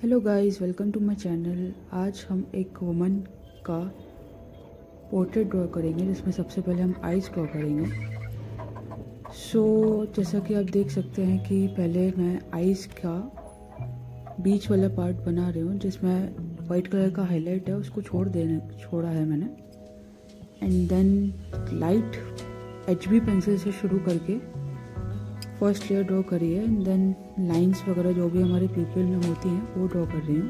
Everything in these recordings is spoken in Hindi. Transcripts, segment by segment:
Hello guys, welcome to my channel. आज हम एक वुमन का पोर्ट्रेट ड्रॉ करेंगे जिसमें सबसे पहले हम आइज़ ड्रॉ करेंगे। जैसा कि आप देख सकते हैं कि पहले मैं आइज़ का बीच वाला पार्ट बना रही हूँ जिसमें वाइट कलर का हाईलाइट है, उसको छोड़ा है मैंने। And then light HB pencil से शुरू करके फर्स्ट लेयर ड्रॉ करी है। एंड देन लाइंस वगैरह जो भी हमारे पीपल में होती हैं वो ड्रॉ कर रही हूँ।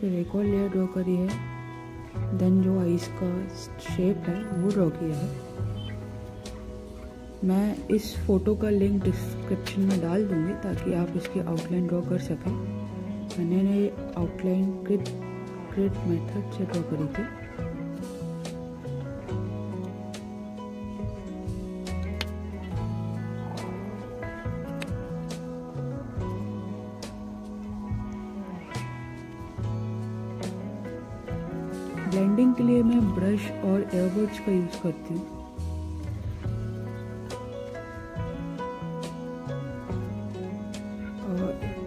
फिर एक और लेयर ड्रॉ करी है। देन जो आइस का शेप है वो ड्रॉ किया है। मैं इस फोटो का लिंक डिस्क्रिप्शन में डाल दूँगी ताकि आप इसकी आउटलाइन ड्रॉ कर सकें। मैंने आउटलाइन ग्रिड मेथड से ड्रॉ करी थी। ब्लेंडिंग के लिए मैं ब्रश और एयरबड्स का यूज करती हूँ।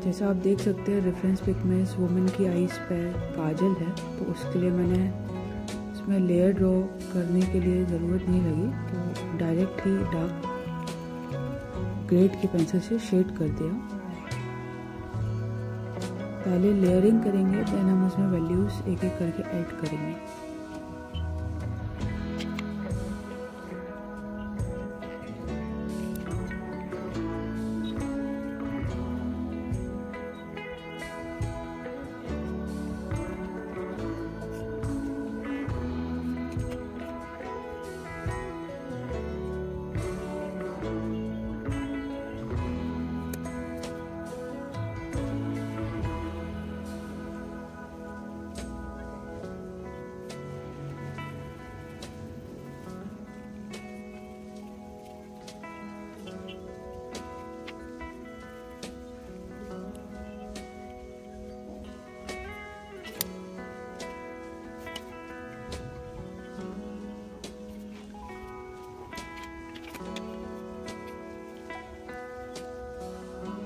जैसा आप देख सकते हैं रेफरेंस पिक में इस वुमन की आइज़ पे काजल है, तो उसके लिए मैंने इसमें लेयर ड्रॉ करने के लिए ज़रूरत नहीं लगी, तो डायरेक्ट ही डार्क ग्रेड की पेंसिल से शेड कर दिया। पहले लेयरिंग करेंगे, देन हम उसमें वैल्यूज़ एक एक करके ऐड करेंगे।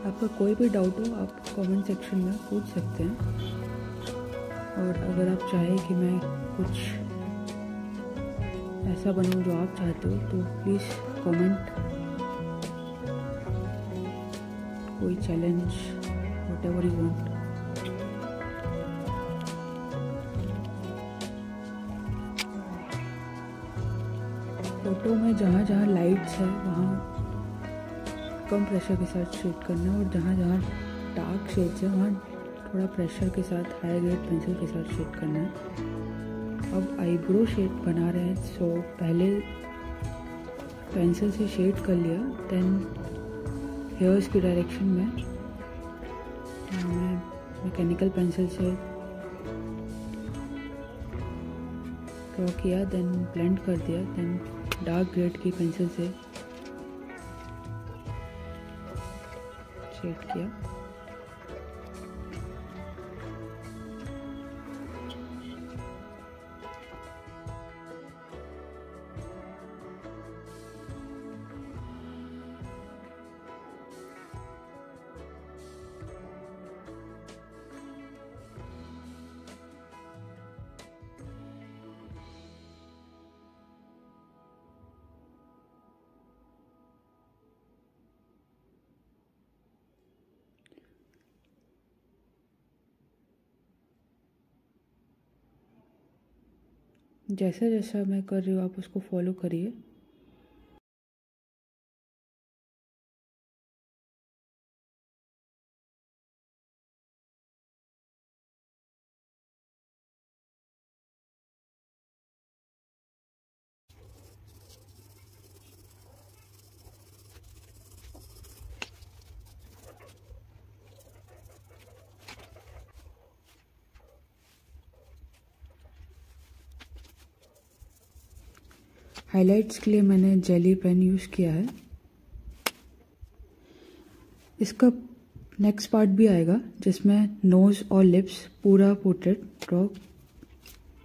आपका कोई भी डाउट हो आप कमेंट सेक्शन में पूछ सकते हैं, और अगर आप चाहें कि मैं कुछ ऐसा बनाऊं जो आप चाहते हो तो प्लीज़ कमेंट। कोई challenge, whatever you want. Photo में जहाँ जहाँ लाइट्स है वहाँ कम प्रेशर के साथ शेड करना, और जहाँ जहाँ डार्क शेड्स है वहाँ थोड़ा प्रेशर के साथ हाई ग्रेड पेंसिल के साथ शेड करना है। अब आईब्रो शेड बना रहे हैं, सो पहले पेंसिल से शेड कर लिया, देन हेयर्स की डायरेक्शन में मैं मैकेनिकल पेंसिल से ड्रॉ किया, देन ब्लेंड कर दिया, देन डार्क ग्रेड की पेंसिल से शेड किया। जैसा जैसा मैं कर रही हूँ आप उसको फॉलो करिए। हाइलाइट्स के लिए मैंने जेली पेन यूज़ किया है। इसका नेक्स्ट पार्ट भी आएगा जिसमें नोज़ और लिप्स पूरा पोर्ट्रेट ड्रॉ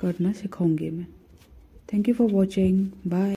करना सिखाऊंगी मैं। Thank you for watching, bye.